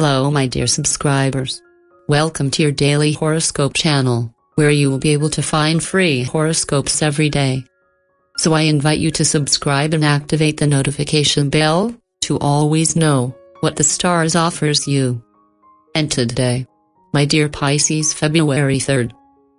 Hello my dear subscribers. Welcome to your daily horoscope channel, where you will be able to find free horoscopes every day. So I invite you to subscribe and activate the notification bell, to always know what the stars offers you. And today, my dear Pisces, February 3rd,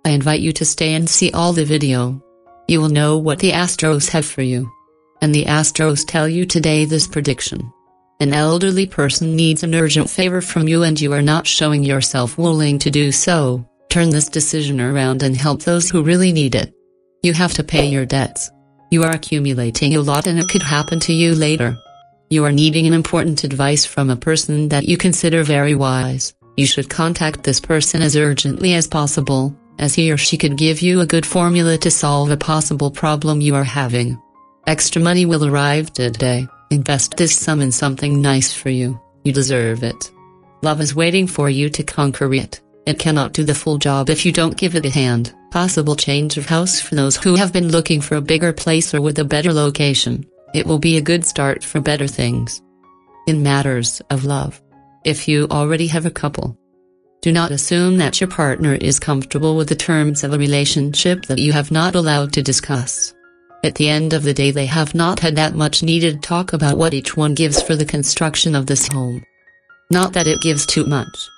I invite you to stay and see all the video. You will know what the Astros have for you. And the Astros tell you today this prediction. An elderly person needs an urgent favor from you and you are not showing yourself willing to do so. Turn this decision around and help those who really need it. You have to pay your debts. You are accumulating a lot and it could happen to you later. You are needing an important advice from a person that you consider very wise. You should contact this person as urgently as possible, as he or she could give you a good formula to solve a possible problem you are having. Extra money will arrive today. Invest this sum in something nice for you. You deserve it. Love is waiting for you to conquer it. It cannot do the full job if you don't give it a hand. Possible change of house for those who have been looking for a bigger place or with a better location. It will be a good start for better things. In matters of love, if you already have a couple, do not assume that your partner is comfortable with the terms of a relationship that you have not allowed to discuss. At the end of the day, they have not had that much needed talk about what each one gives for the construction of this home. Not that it gives too much.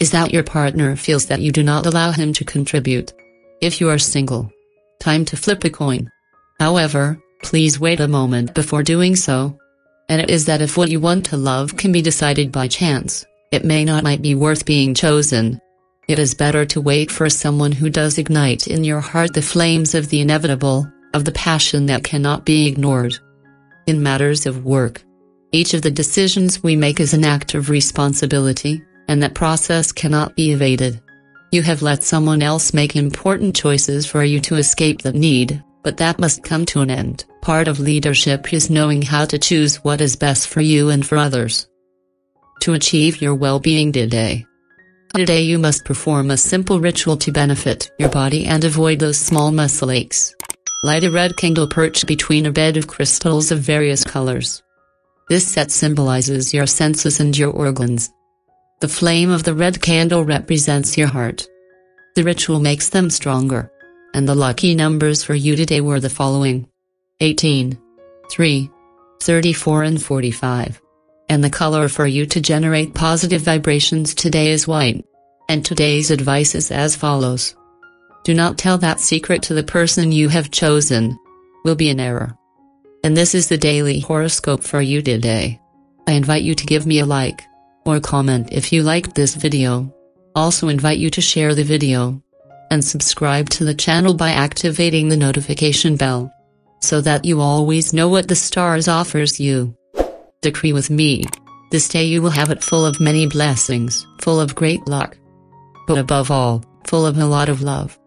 Is that your partner feels that you do not allow him to contribute. If you are single, time to flip a coin. However, please wait a moment before doing so. And it is that if what you want to love can be decided by chance, it might be worth being chosen. It is better to wait for someone who does ignite in your heart the flames of the inevitable, of the passion that cannot be ignored. In matters of work, each of the decisions we make is an act of responsibility, and that process cannot be evaded. You have let someone else make important choices for you to escape the need, but that must come to an end. Part of leadership is knowing how to choose what is best for you and for others. To achieve your well-being today. Today you must perform a simple ritual to benefit your body and avoid those small muscle aches. Light a red candle perched between a bed of crystals of various colors. This set symbolizes your senses and your organs. The flame of the red candle represents your heart. The ritual makes them stronger. And the lucky numbers for you today were the following: 18, 3, 34 and 45. And the color for you to generate positive vibrations today is white. And today's advice is as follows. Do not tell that secret to the person you have chosen. Will be an error. And this is the daily horoscope for you today. I invite you to give me a like or comment if you liked this video. Also invite you to share the video and subscribe to the channel by activating the notification bell so that you always know what the stars offers you. Decree with me. This day you will have it full of many blessings, full of great luck, but above all, full of a lot of love.